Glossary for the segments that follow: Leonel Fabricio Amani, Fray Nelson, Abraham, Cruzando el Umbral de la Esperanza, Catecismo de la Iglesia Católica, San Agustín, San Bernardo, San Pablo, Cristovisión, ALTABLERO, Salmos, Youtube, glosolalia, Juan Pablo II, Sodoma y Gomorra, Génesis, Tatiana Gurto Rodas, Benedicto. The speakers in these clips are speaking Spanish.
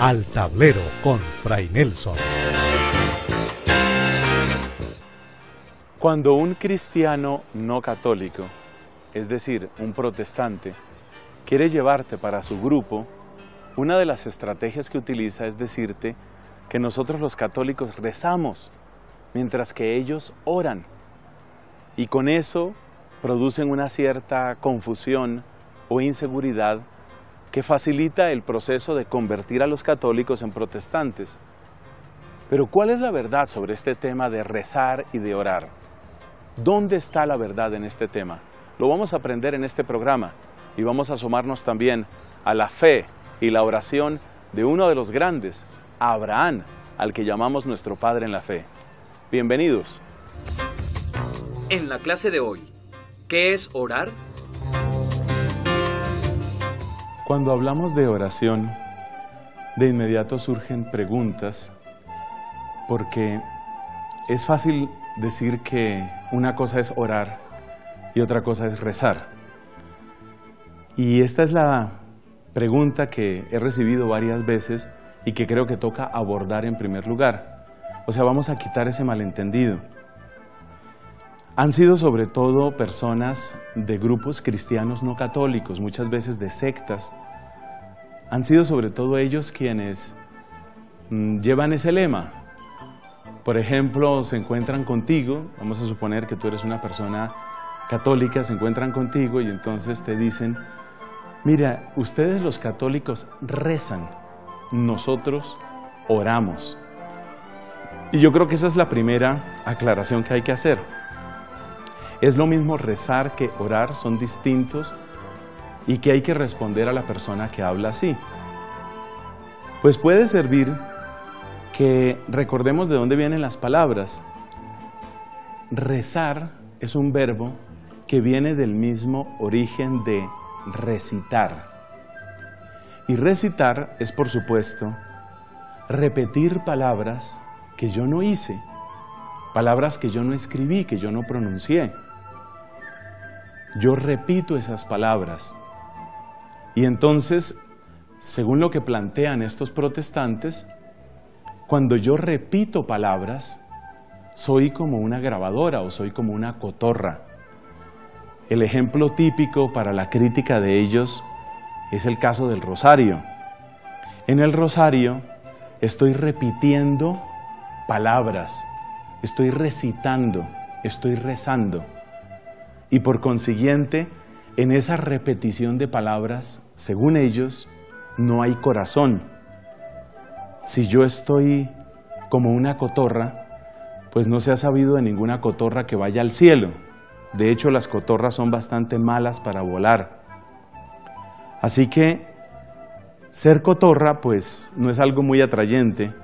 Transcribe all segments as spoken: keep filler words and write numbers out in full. Al tablero con Fray Nelson. Cuando un cristiano no católico, es decir, un protestante, quiere llevarte para su grupo, una de las estrategias que utiliza es decirte que nosotros los católicos rezamos, mientras que ellos oran. Y con eso producen una cierta confusión o inseguridad que facilita el proceso de convertir a los católicos en protestantes. Pero ¿cuál es la verdad sobre este tema de rezar y de orar? ¿Dónde está la verdad en este tema? Lo vamos a aprender en este programa y vamos a asomarnos también a la fe y la oración de uno de los grandes, Abraham, al que llamamos nuestro padre en la fe. Bienvenidos. En la clase de hoy, ¿qué es orar? Cuando hablamos de oración, de inmediato surgen preguntas, porque es fácil decir que una cosa es orar y otra cosa es rezar. Y esta es la pregunta que he recibido varias veces y que creo que toca abordar en primer lugar. O sea, vamos a quitar ese malentendido. Han sido sobre todo personas de grupos cristianos no católicos, muchas veces de sectas. Han sido sobre todo ellos quienes llevan ese lema. Por ejemplo, se encuentran contigo, vamos a suponer que tú eres una persona católica, se encuentran contigo y entonces te dicen: mira, ustedes los católicos rezan, nosotros oramos. Y yo creo que esa es la primera aclaración que hay que hacer. Es lo mismo rezar que orar, son distintos, y que hay que responder a la persona que habla así. Pues puede servir que recordemos de dónde vienen las palabras. Rezar es un verbo que viene del mismo origen de recitar. Y recitar es, por supuesto, repetir palabras que yo no hice, palabras que yo no escribí, que yo no pronuncié. Yo repito esas palabras. Y entonces, según lo que plantean estos protestantes, cuando yo repito palabras, soy como una grabadora o soy como una cotorra. El ejemplo típico para la crítica de ellos es el caso del rosario. En el rosario estoy repitiendo palabras, estoy recitando, estoy rezando. Y por consiguiente, en esa repetición de palabras, según ellos, no hay corazón. Si yo estoy como una cotorra, pues no se ha sabido de ninguna cotorra que vaya al cielo. De hecho, las cotorras son bastante malas para volar. Así que ser cotorra, pues, no es algo muy atrayente.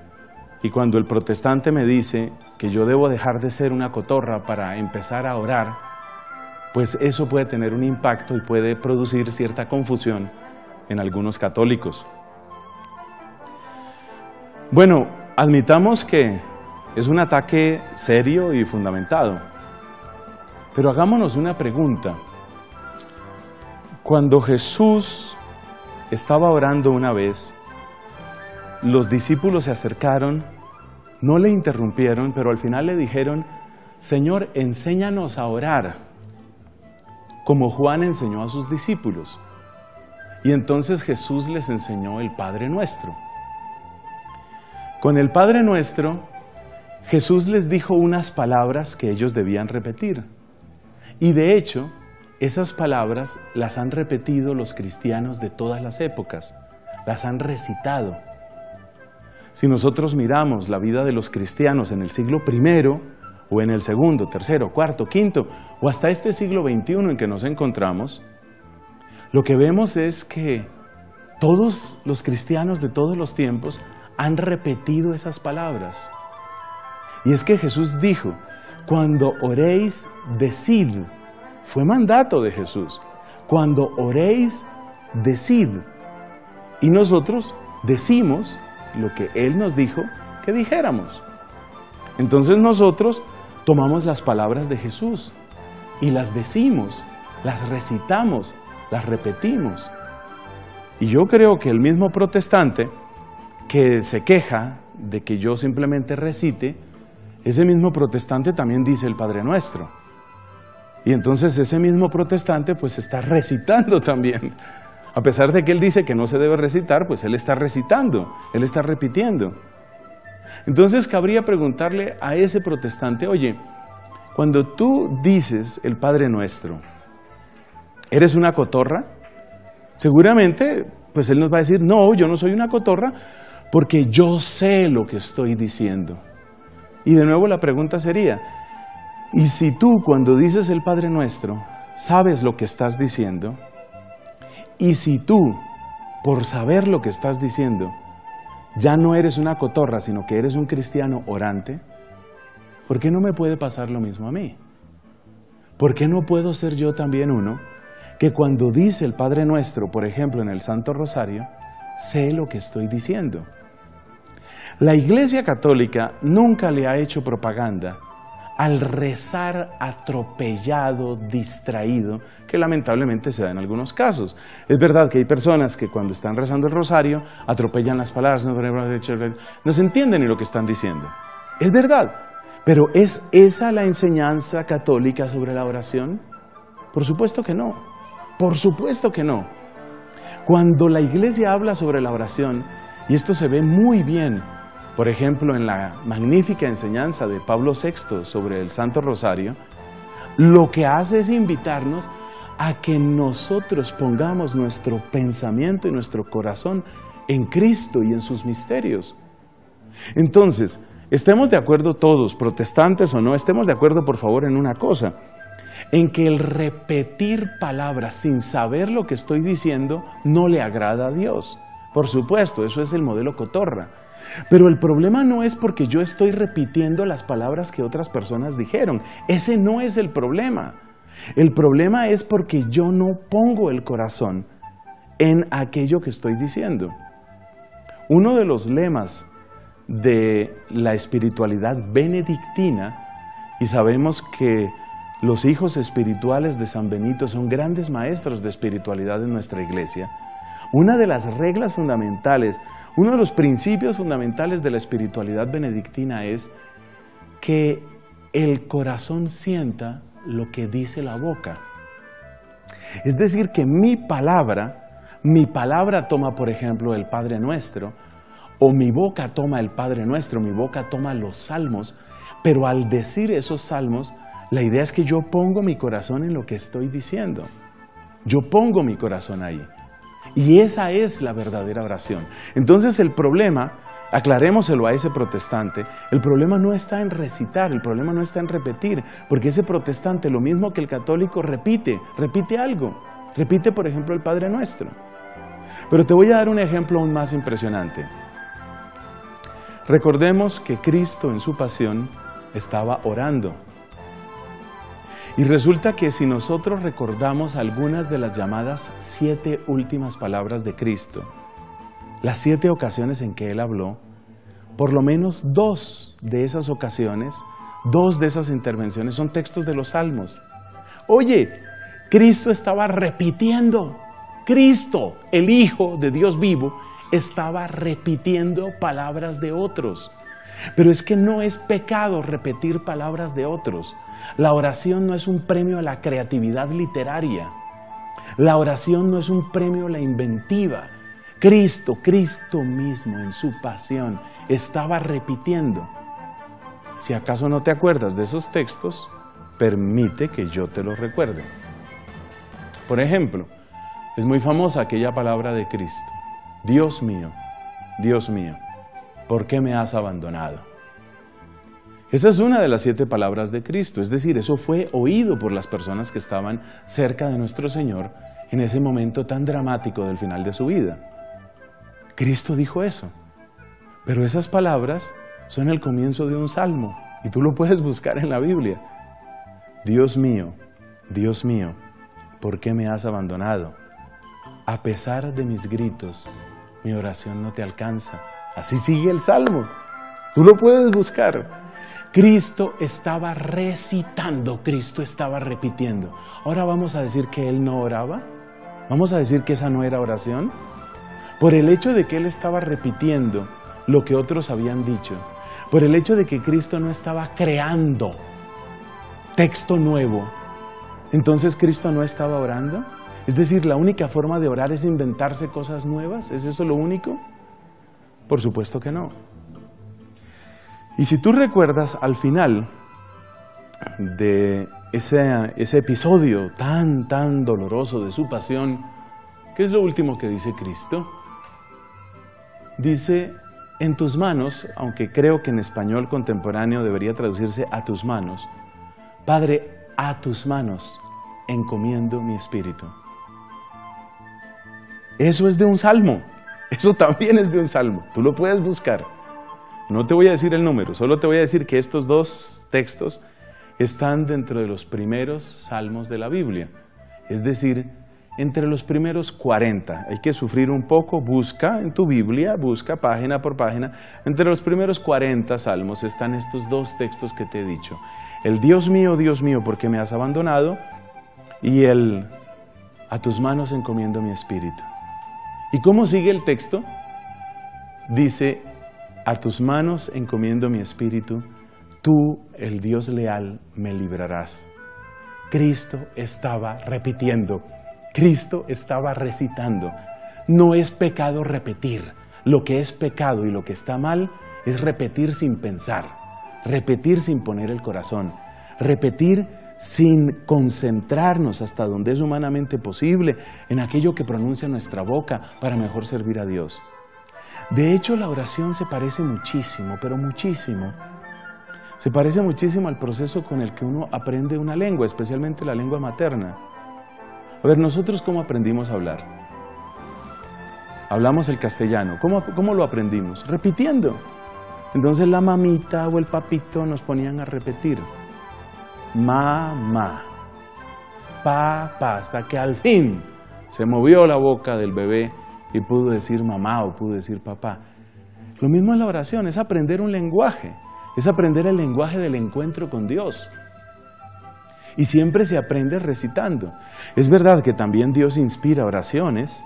Y cuando el protestante me dice que yo debo dejar de ser una cotorra para empezar a orar, pues eso puede tener un impacto y puede producir cierta confusión en algunos católicos. Bueno, admitamos que es un ataque serio y fundamentado, pero hagámonos una pregunta. Cuando Jesús estaba orando una vez, los discípulos se acercaron, no le interrumpieron, pero al final le dijeron: Señor, enséñanos a orar, como Juan enseñó a sus discípulos. Y entonces Jesús les enseñó el Padre Nuestro. Con el Padre Nuestro, Jesús les dijo unas palabras que ellos debían repetir. Y de hecho, esas palabras las han repetido los cristianos de todas las épocas, las han recitado. Si nosotros miramos la vida de los cristianos en el siglo primero, o en el segundo, tercero, cuarto, quinto, o hasta este siglo veintiuno en que nos encontramos, lo que vemos es que todos los cristianos de todos los tiempos han repetido esas palabras. Y es que Jesús dijo: cuando oréis, decid. Fue mandato de Jesús. Cuando oréis, decid. Y nosotros decimos lo que Él nos dijo que dijéramos. Entonces nosotros tomamos las palabras de Jesús y las decimos, las recitamos, las repetimos. Y yo creo que el mismo protestante que se queja de que yo simplemente recite, ese mismo protestante también dice el Padre Nuestro. Y entonces ese mismo protestante pues está recitando también. A pesar de que él dice que no se debe recitar, pues él está recitando, él está repitiendo. Entonces cabría preguntarle a ese protestante, oye, cuando tú dices el Padre Nuestro, ¿eres una cotorra? Seguramente, pues él nos va a decir, no, yo no soy una cotorra, porque yo sé lo que estoy diciendo. Y de nuevo la pregunta sería, ¿y si tú cuando dices el Padre Nuestro sabes lo que estás diciendo? ¿Y si tú, por saber lo que estás diciendo, ya no eres una cotorra, sino que eres un cristiano orante? ¿Por qué no me puede pasar lo mismo a mí? ¿Por qué no puedo ser yo también uno que cuando dice el Padre Nuestro, por ejemplo, en el Santo Rosario, sé lo que estoy diciendo? La Iglesia Católica nunca le ha hecho propaganda al rezar atropellado, distraído, que lamentablemente se da en algunos casos. Es verdad que hay personas que cuando están rezando el rosario atropellan las palabras, no se entienden ni lo que están diciendo. Es verdad, pero ¿es esa la enseñanza católica sobre la oración? Por supuesto que no, por supuesto que no. Cuando la Iglesia habla sobre la oración, y esto se ve muy bien, por ejemplo, en la magnífica enseñanza de Pablo sexto sobre el Santo Rosario, lo que hace es invitarnos a que nosotros pongamos nuestro pensamiento y nuestro corazón en Cristo y en sus misterios. Entonces, estemos de acuerdo todos, protestantes o no, estemos de acuerdo por favor en una cosa, en que el repetir palabras sin saber lo que estoy diciendo no le agrada a Dios. Por supuesto, eso es el modelo cotorra. Pero el problema no es porque yo estoy repitiendo las palabras que otras personas dijeron. Ese no es el problema. El problema es porque yo no pongo el corazón en aquello que estoy diciendo. Uno de los lemas de la espiritualidad benedictina, y sabemos que los hijos espirituales de San Benito son grandes maestros de espiritualidad en nuestra iglesia, una de las reglas fundamentales, uno de los principios fundamentales de la espiritualidad benedictina es que el corazón sienta lo que dice la boca. Es decir, que mi palabra, mi palabra toma, por ejemplo, el Padre Nuestro, o mi boca toma el Padre Nuestro, mi boca toma los salmos, pero al decir esos salmos, la idea es que yo pongo mi corazón en lo que estoy diciendo. Yo pongo mi corazón ahí. Y esa es la verdadera oración. Entonces el problema, aclarémoselo a ese protestante, el problema no está en recitar, el problema no está en repetir, porque ese protestante, lo mismo que el católico, repite, repite algo. Repite, por ejemplo, el Padre Nuestro. Pero te voy a dar un ejemplo aún más impresionante. Recordemos que Cristo en su pasión estaba orando. Y resulta que si nosotros recordamos algunas de las llamadas siete últimas palabras de Cristo, las siete ocasiones en que Él habló, por lo menos dos de esas ocasiones, dos de esas intervenciones son textos de los Salmos. Oye, Cristo estaba repitiendo, Cristo, el Hijo de Dios vivo, estaba repitiendo palabras de otros. Pero es que no es pecado repetir palabras de otros. La oración no es un premio a la creatividad literaria. La oración no es un premio a la inventiva. Cristo, Cristo mismo en su pasión estaba repitiendo. Si acaso no te acuerdas de esos textos, permite que yo te los recuerde. Por ejemplo, es muy famosa aquella palabra de Cristo. Dios mío, Dios mío, ¿por qué me has abandonado? Esa es una de las siete palabras de Cristo, es decir, eso fue oído por las personas que estaban cerca de nuestro Señor en ese momento tan dramático del final de su vida. Cristo dijo eso, pero esas palabras son el comienzo de un salmo, y tú lo puedes buscar en la Biblia. Dios mío, Dios mío, ¿por qué me has abandonado? A pesar de mis gritos, mi oración no te alcanza. Así sigue el Salmo, tú lo puedes buscar. Cristo estaba recitando, Cristo estaba repitiendo. Ahora vamos a decir que Él no oraba, vamos a decir que esa no era oración. por el hecho de que él estaba repitiendo lo que otros habían dicho, por el hecho de que Cristo no estaba creando texto nuevo, entonces Cristo no estaba orando. Es decir, la única forma de orar es inventarse cosas nuevas. ¿Es eso lo único? Por supuesto que no. Y si tú recuerdas al final de ese, ese episodio tan, tan doloroso de su pasión, ¿qué es lo último que dice Cristo? Dice, en tus manos, aunque creo que en español contemporáneo debería traducirse a tus manos, Padre, a tus manos encomiendo mi espíritu. Eso es de un salmo, eso también es de un salmo, tú lo puedes buscar. No te voy a decir el número, solo te voy a decir que estos dos textos están dentro de los primeros salmos de la Biblia, es decir, entre los primeros cuarenta. Hay que sufrir un poco, busca en tu Biblia, busca página por página, entre los primeros cuarenta salmos están estos dos textos que te he dicho, el Dios mío, Dios mío, ¿por qué me has abandonado? Y el, a tus manos encomiendo mi espíritu. ¿Y cómo sigue el texto? Dice, a tus manos encomiendo mi espíritu, tú, el Dios leal, me librarás. Cristo estaba repitiendo, Cristo estaba recitando. No es pecado repetir, lo que es pecado y lo que está mal es repetir sin pensar, repetir sin poner el corazón, repetir sin concentrarnos hasta donde es humanamente posible en aquello que pronuncia nuestra boca para mejor servir a Dios. De hecho, la oración se parece muchísimo, pero muchísimo. Se parece muchísimo al proceso con el que uno aprende una lengua, especialmente la lengua materna. A ver, ¿nosotros cómo aprendimos a hablar? Hablamos el castellano. ¿Cómo, cómo lo aprendimos? Repitiendo. Entonces la mamita o el papito nos ponían a repetir. Mamá, papá, hasta que al fin se movió la boca del bebé y pudo decir mamá o pudo decir papá. Lo mismo es la oración, es aprender un lenguaje, es aprender el lenguaje del encuentro con Dios. Y siempre se aprende recitando. Es verdad que también Dios inspira oraciones,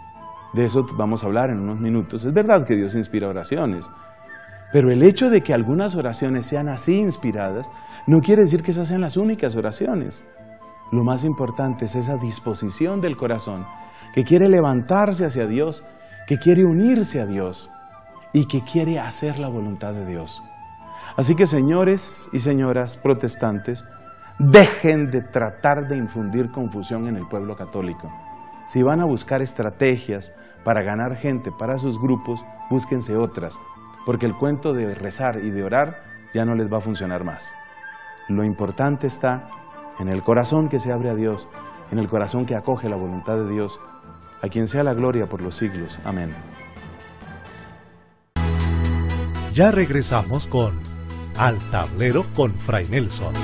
de eso vamos a hablar en unos minutos, es verdad que Dios inspira oraciones, pero el hecho de que algunas oraciones sean así inspiradas no quiere decir que esas sean las únicas oraciones. Lo más importante es esa disposición del corazón que quiere levantarse hacia Dios, que quiere unirse a Dios y que quiere hacer la voluntad de Dios. Así que señores y señoras protestantes, dejen de tratar de infundir confusión en el pueblo católico. Si van a buscar estrategias para ganar gente para sus grupos, búsquense otras, porque el cuento de rezar y de orar ya no les va a funcionar más. Lo importante está en el corazón que se abre a Dios, en el corazón que acoge la voluntad de Dios, a quien sea la gloria por los siglos. Amén. Ya regresamos con Al Tablero con Fray Nelson.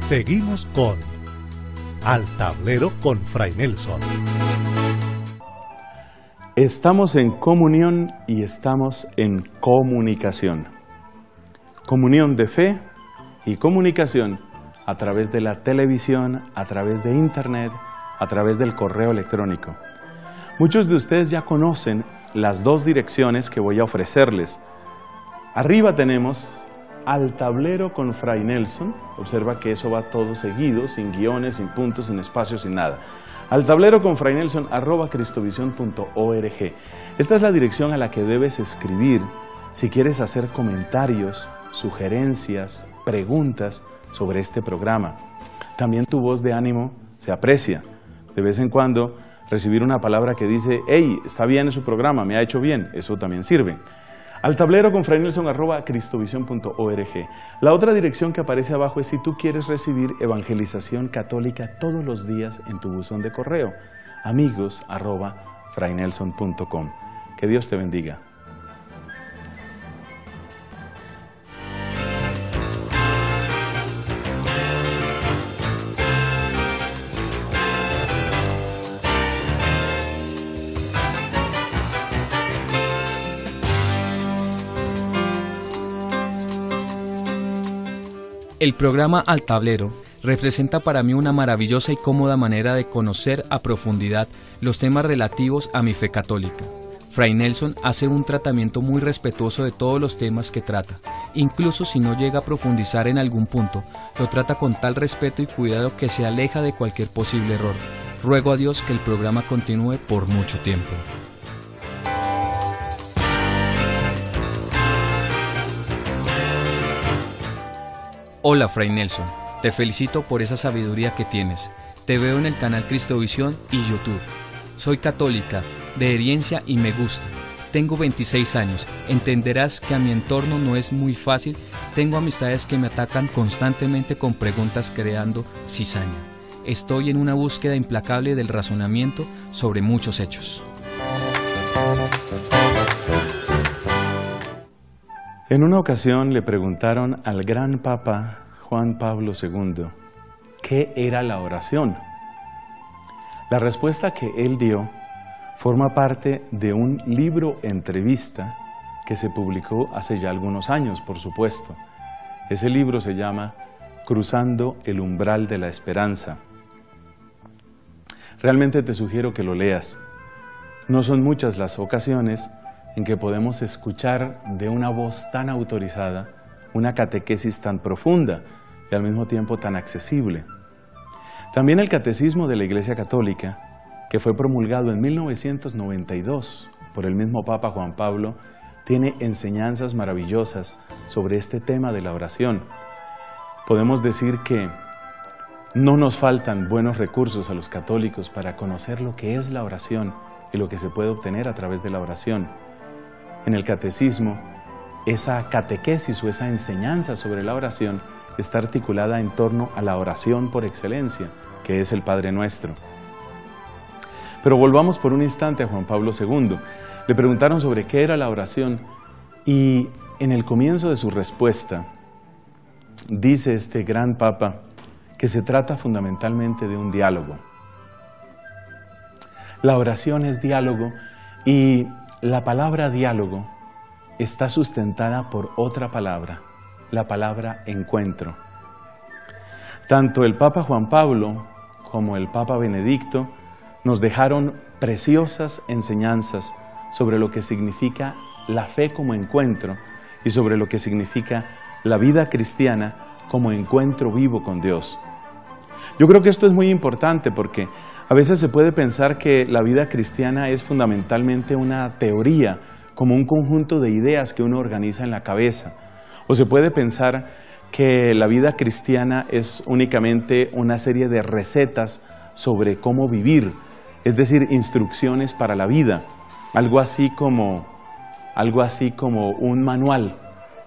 Seguimos con Al Tablero con Fray Nelson. Estamos en comunión y estamos en comunicación. Comunión de fe y comunicación a través de la televisión, a través de internet, a través del correo electrónico. Muchos de ustedes ya conocen las dos direcciones que voy a ofrecerles. Arriba tenemos Al Tablero con Fray Nelson. Observa que eso va todo seguido, sin guiones, sin puntos, sin espacios, sin nada. Al Tablero con Fray Nelson, arroba cristovisión punto org. Esta es la dirección a la que debes escribir si quieres hacer comentarios, sugerencias, preguntas sobre este programa. También tu voz de ánimo se aprecia. De vez en cuando recibir una palabra que dice, hey, está bien su programa, me ha hecho bien, eso también sirve. Al Tablero con Fray Nelson, arroba cristovisión punto org. La otra dirección que aparece abajo es si tú quieres recibir evangelización católica todos los días en tu buzón de correo. Amigos, arroba fraynelson punto com. Que Dios te bendiga. El programa Al Tablero representa para mí una maravillosa y cómoda manera de conocer a profundidad los temas relativos a mi fe católica. Fray Nelson hace un tratamiento muy respetuoso de todos los temas que trata. Incluso si no llega a profundizar en algún punto, lo trata con tal respeto y cuidado que se aleja de cualquier posible error. Ruego a Dios que el programa continúe por mucho tiempo. Hola Fray Nelson, te felicito por esa sabiduría que tienes. Te veo en el canal Cristovisión y YouTube. Soy católica, de herencia y me gusta. Tengo veintiséis años, entenderás que a mi entorno no es muy fácil. Tengo amistades que me atacan constantemente con preguntas creando cizaña. Estoy en una búsqueda implacable del razonamiento sobre muchos hechos. En una ocasión le preguntaron al gran Papa Juan Pablo segundo qué era la oración. La respuesta que él dio forma parte de un libro entrevista que se publicó hace ya algunos años, por supuesto. Ese libro se llama Cruzando el Umbral de la Esperanza. Realmente te sugiero que lo leas. No son muchas las ocasiones en que podemos escuchar de una voz tan autorizada, una catequesis tan profunda y al mismo tiempo tan accesible. También el Catecismo de la Iglesia Católica, que fue promulgado en mil novecientos noventa y dos por el mismo Papa Juan Pablo, tiene enseñanzas maravillosas sobre este tema de la oración. Podemos decir que no nos faltan buenos recursos a los católicos para conocer lo que es la oración y lo que se puede obtener a través de la oración. En el catecismo, esa catequesis o esa enseñanza sobre la oración está articulada en torno a la oración por excelencia, que es el Padre Nuestro. Pero volvamos por un instante a Juan Pablo segundo. Le preguntaron sobre qué era la oración y en el comienzo de su respuesta dice este gran Papa que se trata fundamentalmente de un diálogo. La oración es diálogo y la palabra diálogo está sustentada por otra palabra, la palabra encuentro. Tanto el Papa Juan Pablo como el Papa Benedicto nos dejaron preciosas enseñanzas sobre lo que significa la fe como encuentro y sobre lo que significa la vida cristiana como encuentro vivo con Dios. Yo creo que esto es muy importante porque a veces se puede pensar que la vida cristiana es fundamentalmente una teoría, como un conjunto de ideas que uno organiza en la cabeza. O se puede pensar que la vida cristiana es únicamente una serie de recetas sobre cómo vivir, es decir, instrucciones para la vida, algo así como, algo así como un manual,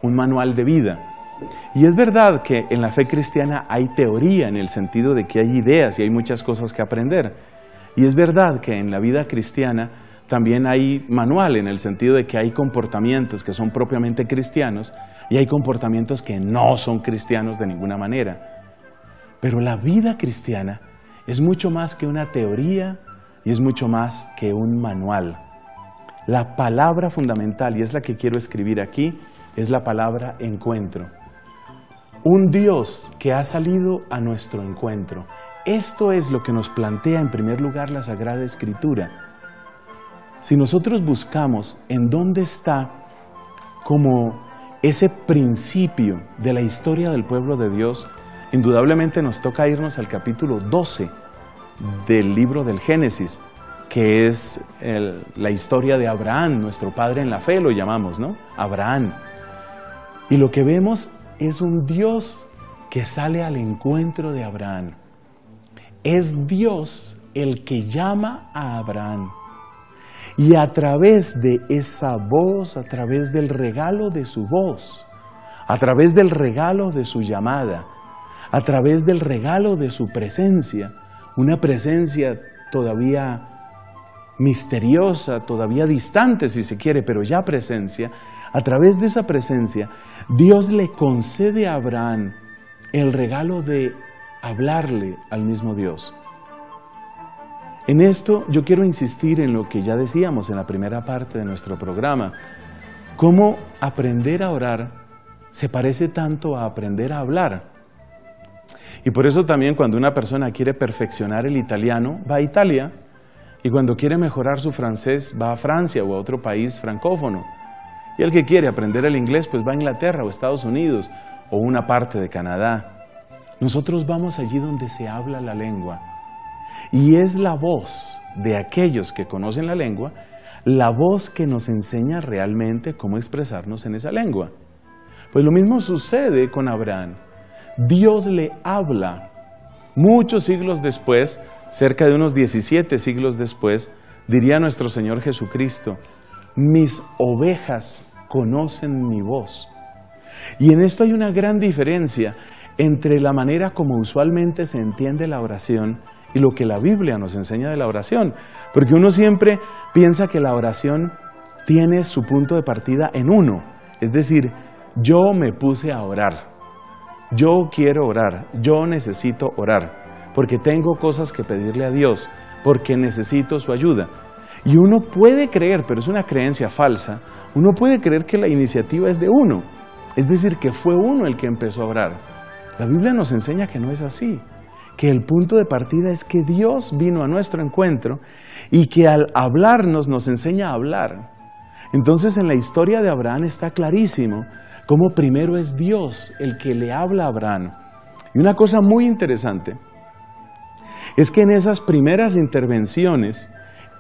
un manual de vida. Y es verdad que en la fe cristiana hay teoría, en el sentido de que hay ideas y hay muchas cosas que aprender. Y es verdad que en la vida cristiana también hay manual, en el sentido de que hay comportamientos que son propiamente cristianos y hay comportamientos que no son cristianos de ninguna manera. Pero la vida cristiana es mucho más que una teoría y es mucho más que un manual. La palabra fundamental, y es la que quiero escribir aquí, es la palabra encuentro. Un Dios que ha salido a nuestro encuentro. Esto es lo que nos plantea en primer lugar la Sagrada Escritura. Si nosotros buscamos en dónde está como ese principio de la historia del pueblo de Dios, indudablemente nos toca irnos al capítulo doce del libro del Génesis, que es el, la historia de Abraham, nuestro padre en la fe, lo llamamos, ¿no? Abraham. Y lo que vemos es un Dios que sale al encuentro de Abraham. Es Dios el que llama a Abraham. Y a través de esa voz, a través del regalo de su voz, a través del regalo de su llamada, a través del regalo de su presencia, una presencia todavía misteriosa, todavía distante si se quiere, pero ya presencia, a través de esa presencia, Dios le concede a Abraham el regalo de hablarle al mismo Dios. En esto yo quiero insistir en lo que ya decíamos en la primera parte de nuestro programa. Cómo aprender a orar se parece tanto a aprender a hablar. Y por eso también cuando una persona quiere perfeccionar el italiano, va a Italia. Y cuando quiere mejorar su francés, va a Francia o a otro país francófono. Y el que quiere aprender el inglés, pues va a Inglaterra o Estados Unidos o una parte de Canadá. Nosotros vamos allí donde se habla la lengua. Y es la voz de aquellos que conocen la lengua, la voz que nos enseña realmente cómo expresarnos en esa lengua. Pues lo mismo sucede con Abraham. Dios le habla. Muchos siglos después, cerca de unos diecisiete siglos después, diría nuestro Señor Jesucristo, mis ovejas conocen mi voz. Y en esto hay una gran diferencia entre la manera como usualmente se entiende la oración y lo que la Biblia nos enseña de la oración. Porque uno siempre piensa que la oración tiene su punto de partida en uno. Es decir, yo me puse a orar, yo quiero orar, yo necesito orar, porque tengo cosas que pedirle a Dios, porque necesito su ayuda. Y uno puede creer, pero es una creencia falsa, uno puede creer que la iniciativa es de uno, es decir, que fue uno el que empezó a orar. La Biblia nos enseña que no es así, que el punto de partida es que Dios vino a nuestro encuentro y que al hablarnos nos enseña a hablar. Entonces en la historia de Abraham está clarísimo cómo primero es Dios el que le habla a Abraham. Y una cosa muy interesante es que en esas primeras intervenciones,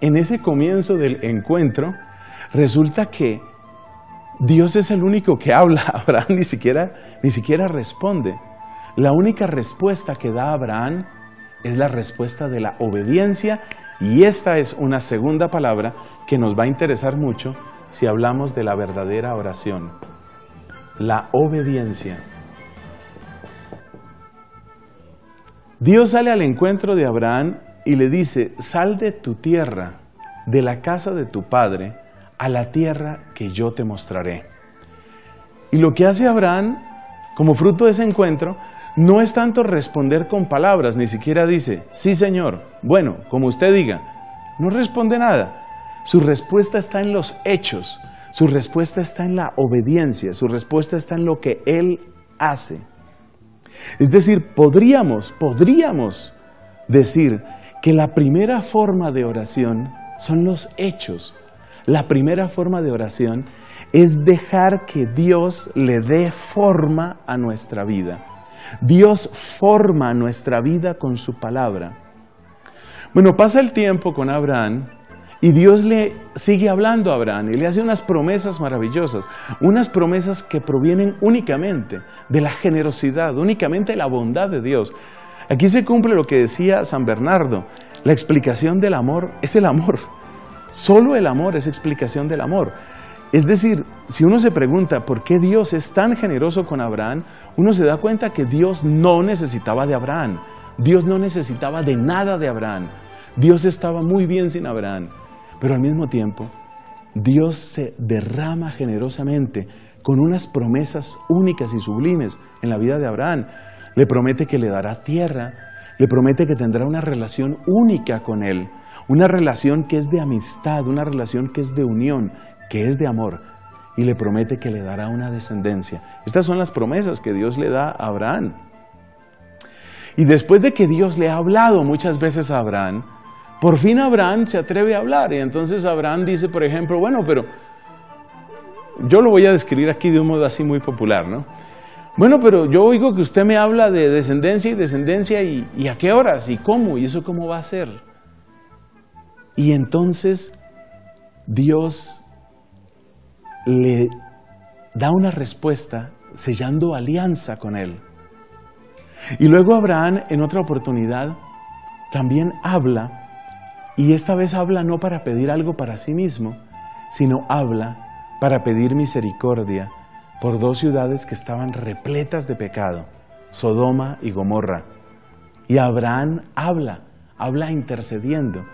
en ese comienzo del encuentro, resulta que Dios es el único que habla. Abraham ni siquiera, ni siquiera responde. La única respuesta que da Abraham es la respuesta de la obediencia, y esta es una segunda palabra que nos va a interesar mucho si hablamos de la verdadera oración. La obediencia. Dios sale al encuentro de Abraham y le dice, sal de tu tierra, de la casa de tu padre, a la tierra que yo te mostraré. Y lo que hace Abraham, como fruto de ese encuentro, no es tanto responder con palabras, ni siquiera dice, sí señor, bueno, como usted diga. No responde nada. Su respuesta está en los hechos. Su respuesta está en la obediencia, su respuesta está en lo que Él hace. Es decir, podríamos, podríamos decir que la primera forma de oración son los hechos. La primera forma de oración es dejar que Dios le dé forma a nuestra vida. Dios forma nuestra vida con su palabra. Bueno, pasa el tiempo con Abraham, y Dios le sigue hablando a Abraham y le hace unas promesas maravillosas, unas promesas que provienen únicamente de la generosidad, únicamente de la bondad de Dios. Aquí se cumple lo que decía San Bernardo, la explicación del amor es el amor. Solo el amor es explicación del amor. Es decir, si uno se pregunta por qué Dios es tan generoso con Abraham, uno se da cuenta que Dios no necesitaba de Abraham, Dios no necesitaba de nada de Abraham, Dios estaba muy bien sin Abraham. Pero al mismo tiempo, Dios se derrama generosamente con unas promesas únicas y sublimes en la vida de Abraham. Le promete que le dará tierra, le promete que tendrá una relación única con él, una relación que es de amistad, una relación que es de unión, que es de amor, y le promete que le dará una descendencia. Estas son las promesas que Dios le da a Abraham. Y después de que Dios le ha hablado muchas veces a Abraham, por fin Abraham se atreve a hablar. Y entonces Abraham dice, por ejemplo, bueno, pero yo lo voy a describir aquí de un modo así muy popular, ¿no? Bueno, pero yo oigo que usted me habla de descendencia y descendencia, y, ¿y a qué horas? ¿Y cómo? ¿Y eso cómo va a ser? Y entonces Dios le da una respuesta sellando alianza con él. Y luego Abraham, en otra oportunidad, también habla, y esta vez habla no para pedir algo para sí mismo, sino habla para pedir misericordia por dos ciudades que estaban repletas de pecado, Sodoma y Gomorra. Y Abraham habla, habla intercediendo.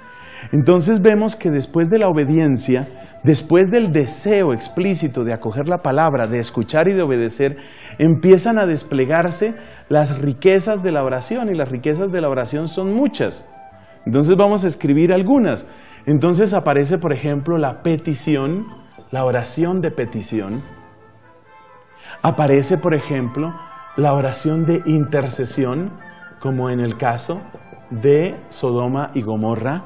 Entonces vemos que después de la obediencia, después del deseo explícito de acoger la palabra, de escuchar y de obedecer, empiezan a desplegarse las riquezas de la oración, y las riquezas de la oración son muchas. Entonces vamos a escribir algunas. Entonces aparece, por ejemplo, la petición, la oración de petición. Aparece, por ejemplo, la oración de intercesión, como en el caso de Sodoma y Gomorra.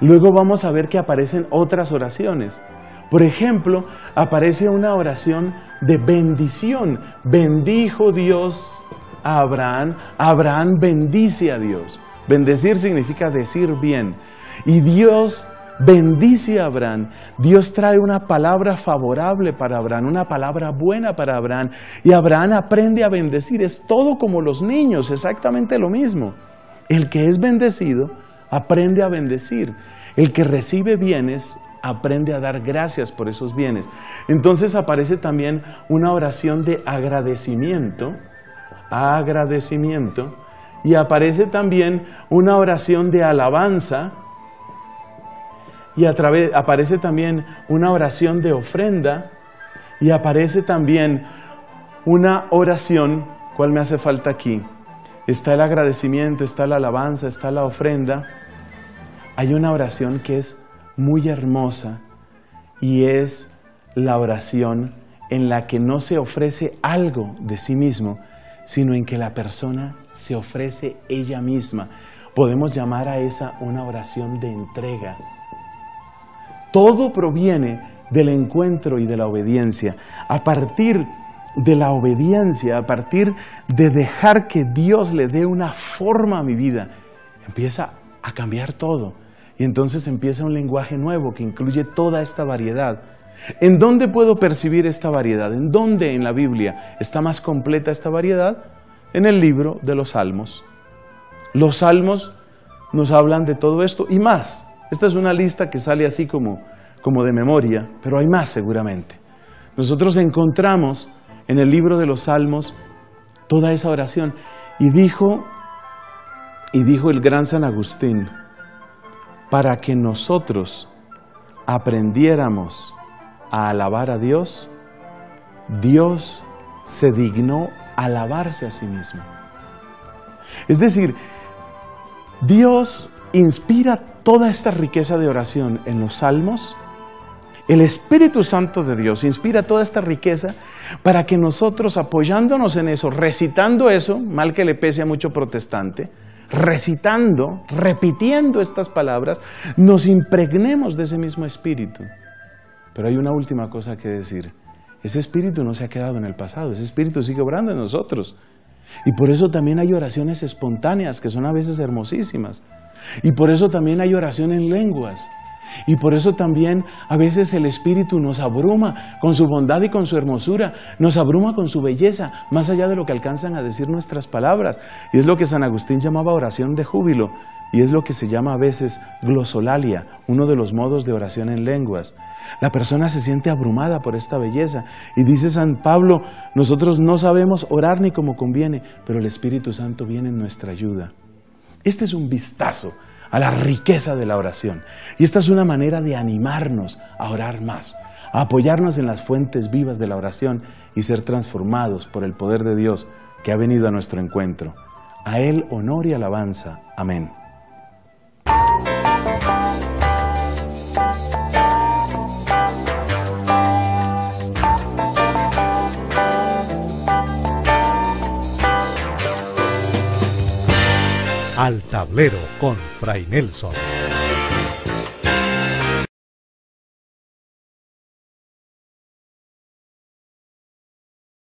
Luego vamos a ver que aparecen otras oraciones. Por ejemplo, aparece una oración de bendición. Bendijo Dios a Abraham. Abraham bendice a Dios. Bendecir significa decir bien. Y Dios bendice a Abraham. Dios trae una palabra favorable para Abraham, una palabra buena para Abraham. Y Abraham aprende a bendecir. Es todo como los niños, exactamente lo mismo. El que es bendecido aprende a bendecir. El que recibe bienes aprende a dar gracias por esos bienes. Entonces aparece también una oración de agradecimiento, agradecimiento, y aparece también una oración de alabanza, y a través, aparece también una oración de ofrenda, y aparece también una oración, ¿cuál me hace falta aquí? Está el agradecimiento, está la alabanza, está la ofrenda. Hay una oración que es muy hermosa y es la oración en la que no se ofrece algo de sí mismo, sino en que la persona se ofrece ella misma. Podemos llamar a esa una oración de entrega. Todo proviene del encuentro y de la obediencia. A partir de la obediencia, a partir de dejar que Dios le dé una forma a mi vida, empieza a cambiar todo. Y entonces empieza un lenguaje nuevo que incluye toda esta variedad. ¿En dónde puedo percibir esta variedad? ¿En dónde en la Biblia está más completa esta variedad? En el libro de los Salmos. Los Salmos nos hablan de todo esto y más. Esta es una lista que sale así como, como de memoria, pero hay más seguramente. Nosotros encontramos en el libro de los Salmos toda esa oración. Y dijo, y dijo el gran San Agustín, para que nosotros aprendiéramos a alabar a Dios, Dios se dignó alabarse a sí mismo. Es decir, Dios inspira toda esta riqueza de oración en los Salmos. El Espíritu Santo de Dios inspira toda esta riqueza para que nosotros, apoyándonos en eso, recitando eso, mal que le pese a mucho protestante, recitando, repitiendo estas palabras, nos impregnemos de ese mismo espíritu. Pero hay una última cosa que decir. Ese espíritu no se ha quedado en el pasado, ese espíritu sigue obrando en nosotros. Y por eso también hay oraciones espontáneas que son a veces hermosísimas. Y por eso también hay oración en lenguas. Y por eso también a veces el Espíritu nos abruma con su bondad y con su hermosura, nos abruma con su belleza, más allá de lo que alcanzan a decir nuestras palabras. Y es lo que San Agustín llamaba oración de júbilo, y es lo que se llama a veces glosolalia, uno de los modos de oración en lenguas. La persona se siente abrumada por esta belleza, y dice San Pablo, nosotros no sabemos orar ni como conviene, pero el Espíritu Santo viene en nuestra ayuda. Este es un vistazo a la riqueza de la oración. Y esta es una manera de animarnos a orar más, a apoyarnos en las fuentes vivas de la oración y ser transformados por el poder de Dios que ha venido a nuestro encuentro. A Él honor y alabanza. Amén. Al tablero con Fray Nelson.